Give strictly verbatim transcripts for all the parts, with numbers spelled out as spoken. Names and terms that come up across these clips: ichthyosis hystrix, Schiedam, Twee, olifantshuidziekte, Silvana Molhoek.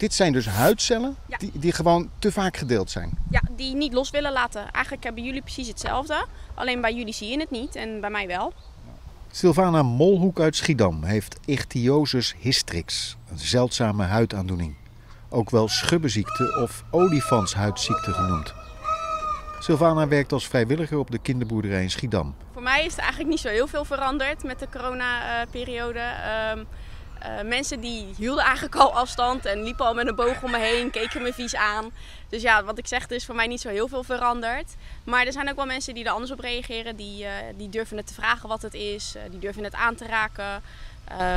Dit zijn dus huidcellen ja. die, die gewoon te vaak gedeeld zijn. Ja, die niet los willen laten. Eigenlijk hebben jullie precies hetzelfde. Alleen bij jullie zie je het niet en bij mij wel. Silvana Molhoek uit Schiedam heeft ichthyosis hystrix, een zeldzame huidaandoening. Ook wel schubbenziekte of olifantshuidziekte genoemd. Silvana werkt als vrijwilliger op de kinderboerderij in Schiedam. Voor mij is er eigenlijk niet zo heel veel veranderd met de coronaperiode. Um, uh, mensen die hielden eigenlijk al afstand en liepen al met een boog om me heen, keken me vies aan. Dus ja, wat ik zeg, er is voor mij niet zo heel veel veranderd. Maar er zijn ook wel mensen die er anders op reageren. Die, uh, die durven het te vragen wat het is, uh, die durven het aan te raken.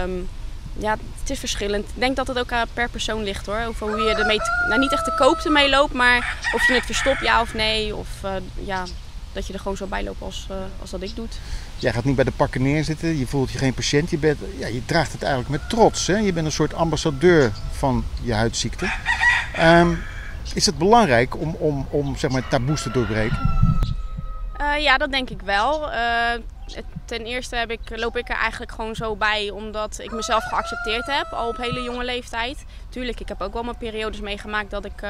Um, Ja, het is verschillend. Ik denk dat het ook per persoon ligt hoor. Over hoe je ermee, te, nou niet echt de koopte mee loopt, maar of je het verstopt, ja of nee. Of uh, ja, dat je er gewoon zo bij loopt als, uh, als dat ik doe. Jij gaat niet bij de pakken neerzitten, je voelt je geen patiënt. Je, bent, ja, je draagt het eigenlijk met trots. Hè? Je bent een soort ambassadeur van je huidziekte. Um, is het belangrijk om, om, om zeg maar, taboes te doorbreken? Uh, ja, dat denk ik wel. Uh, Ten eerste heb ik, loop ik er eigenlijk gewoon zo bij omdat ik mezelf geaccepteerd heb, al op hele jonge leeftijd. Tuurlijk, ik heb ook wel mijn periodes meegemaakt dat ik, uh,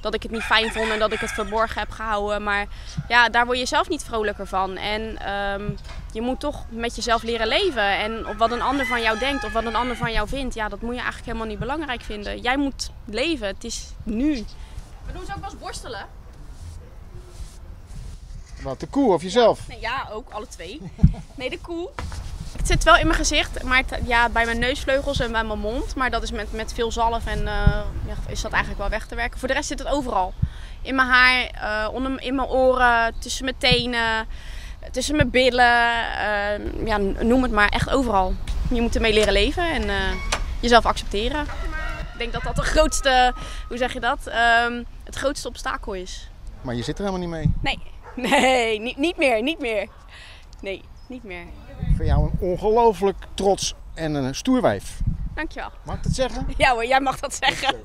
dat ik het niet fijn vond en dat ik het verborgen heb gehouden. Maar ja, daar word je zelf niet vrolijker van. En um, je moet toch met jezelf leren leven. En op wat een ander van jou denkt of wat een ander van jou vindt, ja, dat moet je eigenlijk helemaal niet belangrijk vinden. Jij moet leven, het is nu. We doen ze ook wel eens borstelen. Wat, de koe of jezelf? Ja, nee, ja, ook alle twee. Nee, de koe. Het zit wel in mijn gezicht, maar het, ja, bij mijn neusvleugels en bij mijn mond. Maar dat is met, met veel zalf en uh, ja, is dat eigenlijk wel weg te werken. Voor de rest zit het overal. In mijn haar, uh, onder, in mijn oren, tussen mijn tenen, tussen mijn billen. Uh, ja, noem het maar, echt overal. Je moet ermee leren leven en uh, jezelf accepteren. Ik denk dat dat de grootste, hoe zeg je dat, um, het grootste obstakel is. Maar je zit er helemaal niet mee? Nee. Nee, niet, niet meer, niet meer. Nee, niet meer. Voor jou een ongelooflijk trots en een stoer wijf. Dankjewel. Mag ik dat zeggen? Ja hoor, jij mag dat zeggen.